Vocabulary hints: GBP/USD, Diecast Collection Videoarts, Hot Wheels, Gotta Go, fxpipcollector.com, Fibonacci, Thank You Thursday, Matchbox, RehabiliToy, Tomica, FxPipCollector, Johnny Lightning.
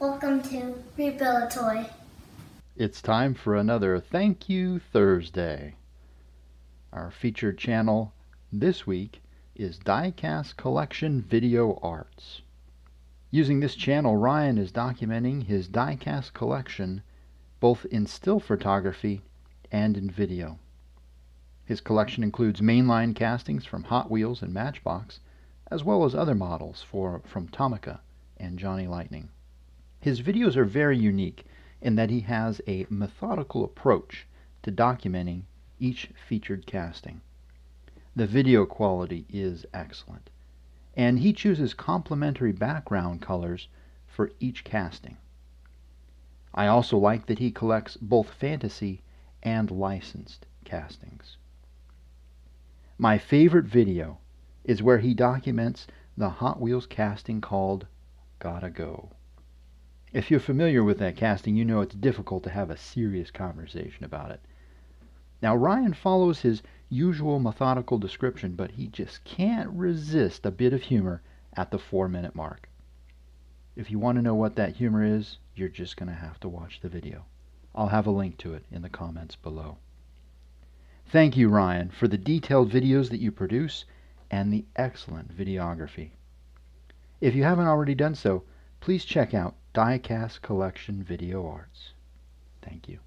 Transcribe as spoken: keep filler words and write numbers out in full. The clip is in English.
Welcome to RehabiliToy. It's time for another Thank You Thursday. Our featured channel this week is Diecast Collection Videoarts. Using this channel, Ryan is documenting his diecast collection both in still photography and in video. His collection includes mainline castings from Hot Wheels and Matchbox, as well as other models for, from Tomica and Johnny Lightning. His videos are very unique in that he has a methodical approach to documenting each featured casting. The video quality is excellent, and he chooses complementary background colors for each casting. I also like that he collects both fantasy and licensed castings. My favorite video is where he documents the Hot Wheels casting called Gotta Go. If you're familiar with that casting, you know it's difficult to have a serious conversation about it. Now, Ryan follows his usual methodical description, but he just can't resist a bit of humor at the four-minute mark. If you want to know what that humor is, you're just going to have to watch the video. I'll have a link to it in the comments below. Thank you, Ryan, for the detailed videos that you produce and the excellent videography. If you haven't already done so, please check out Diecast Collection Video Arts. Thank you.